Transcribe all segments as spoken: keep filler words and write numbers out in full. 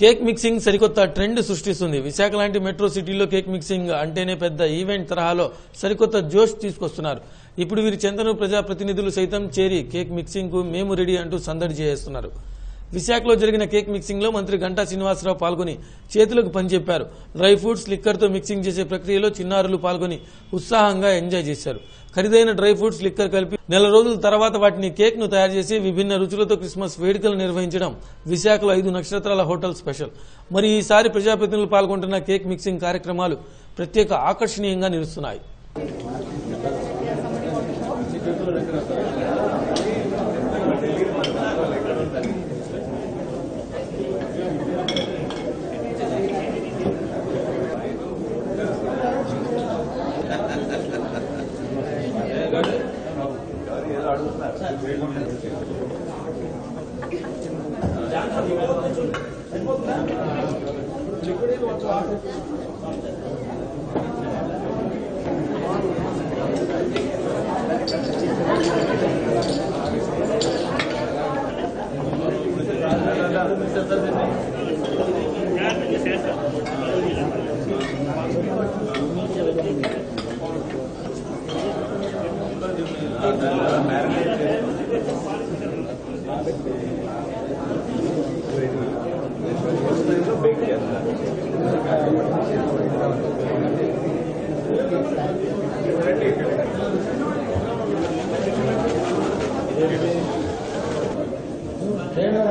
Cake mixing సరికొత్త trend సృష్టిస్తుంది. విశాఖ లాంటి మెట్రో సిటీలో కేక్ మిక్సింగ్ అంటేనే పెద్ద ఈవెంట్ తరహాలో సరికొత్త జోష్ తీసుకొస్తున్నారు. ఇప్పుడు వీరి చెంతను ప్రజాప్రతినిధులు సైతం చేరి కేక్ మిక్సింగ్ కు మేము రెడీ అంటూ సందడి చేస్తున్నారు. విశాఖలో జరిగిన కేక్ మిక్సింగ్ లో మంత్రి గంటా శ్రీనివాసరావు పాల్గొని చేతులకు పని చెప్పారు. డ్రై ఫ్రూట్స్ లిక్కర్ తో మిక్సింగ్ చేసే ప్రక్రియలో చిన్నారులు పాల్గొని ఉత్సాహంగా ఎంజాయ్ చేశారు. ఖరీదైన డ్రై ఫ్రూట్స్ లిక్కర్ కలిపి నెల రోజుల తర్వాత వాటిని కేక్ ను తయారు చేసి విభిన్న రుచులతో క్రిస్మస్ వేడుకలు నిర్వహించడం విశాఖలో ఐదు నక్షత్రాల హోటల్ స్పెషల్. మరి ఈసారి ప్రజాప్రతినిధులు పాల్గొంటున్న కేక్ మిక్సింగ్ కార్యక్రమాలు ప్రత్యేక ఆకర్షణీయంగా నిలుస్తున్నాయి.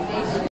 I